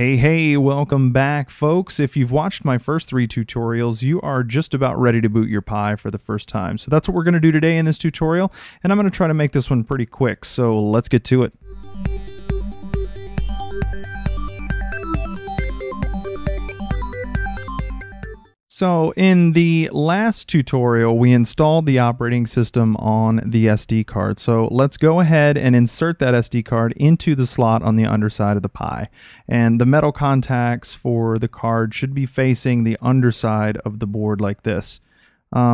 Hey, welcome back, folks. If you've watched my first three tutorials, you are just about ready to boot your Pi for the first time. So that's what we're going to do today in this tutorial, and I'm going to try to make this one pretty quick. So let's get to it. So in the last tutorial, we installed the operating system on the SD card. So let's go ahead and insert that SD card into the slot on the underside of the Pi. And the metal contacts for the card should be facing the underside of the board like this.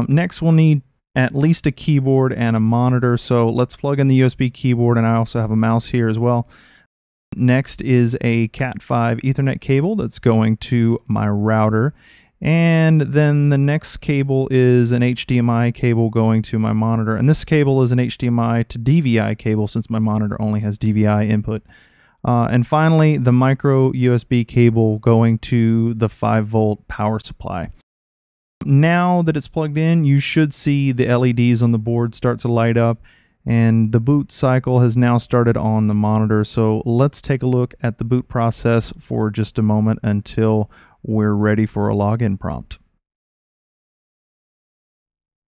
Next, we'll need at least a keyboard and a monitor. So let's plug in the USB keyboard, and I also have a mouse here as well. Next is a Cat5 Ethernet cable that's going to my router. And then the next cable is an HDMI cable going to my monitor. And this cable is an HDMI to DVI cable, since my monitor only has DVI input. And finally, the micro USB cable going to the 5-volt power supply. Now that it's plugged in, you should see the LEDs on the board start to light up. And the boot cycle has now started on the monitor. So let's take a look at the boot process for just a moment until we're ready for a login prompt.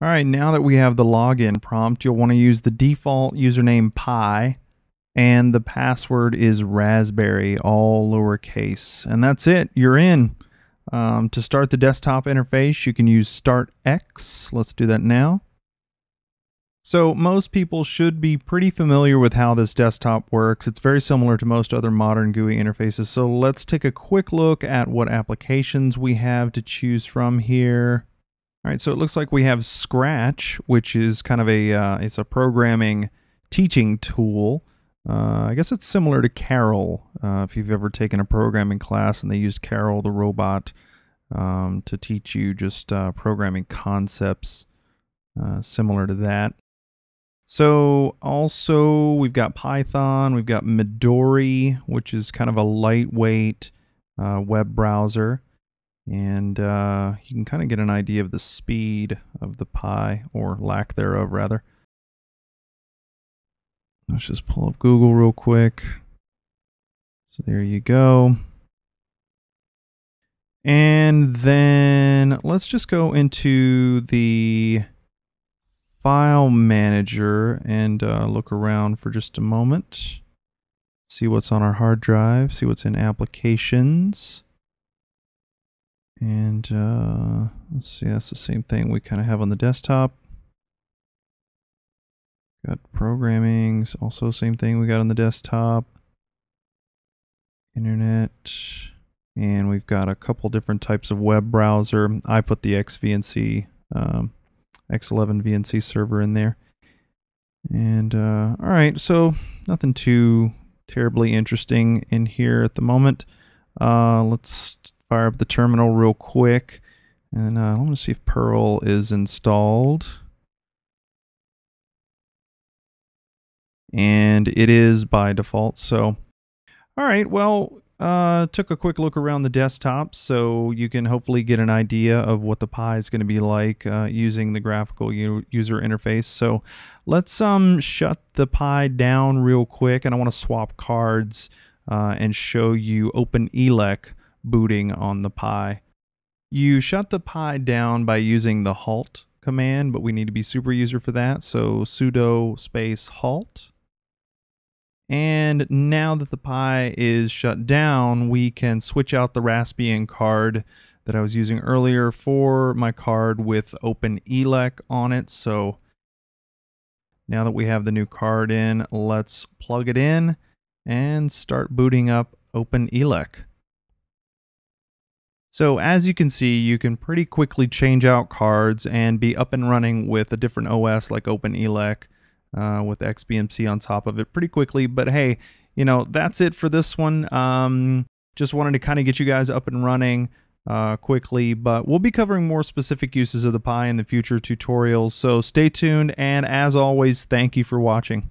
All right, now that we have the login prompt, you'll want to use the default username Pi, and the password is Raspberry, all lowercase. And that's it, you're in. To start the desktop interface, you can use Start X. Let's do that now. So most people should be pretty familiar with how this desktop works. It's very similar to most other modern GUI interfaces. So let's take a quick look at what applications we have to choose from here. All right, so it looks like we have Scratch, which is kind of a it's a programming teaching tool. I guess it's similar to Karel. If you've ever taken a programming class and they used Karel the robot to teach you just programming concepts, similar to that. So also we've got Python, we've got Midori, which is kind of a lightweight web browser. And you can kind of get an idea of the speed of the Pi, or lack thereof rather. Let's just pull up Google real quick. So there you go. And then let's just go into the File Manager and look around for just a moment. See what's on our hard drive, see what's in Applications. And let's see, that's the same thing we kind of have on the desktop. Got Programming's, also same thing we got on the desktop. Internet. And we've got a couple different types of web browser. I put the XVNC X11 VNC server in there. And all right, so nothing too terribly interesting in here at the moment. Let's fire up the terminal real quick, and I want to see if Perl is installed. And it is by default, so all right, well, took a quick look around the desktop, so you can hopefully get an idea of what the Pi is going to be like using the graphical user interface. So let's shut the Pi down real quick, and I want to swap cards and show you OpenELEC booting on the Pi. You shut the Pi down by using the halt command, but we need to be super user for that, so sudo space halt. And now that the Pi is shut down, we can switch out the Raspbian card that I was using earlier for my card with OpenELEC on it. So now that we have the new card in, let's plug it in and start booting up OpenELEC. So as you can see, you can pretty quickly change out cards and be up and running with a different OS like OpenELEC. With XBMC on top of it pretty quickly. But hey, you know, that's it for this one. Just wanted to kind of get you guys up and running quickly, but we'll be covering more specific uses of the Pi in the future tutorials. So stay tuned, and as always, thank you for watching.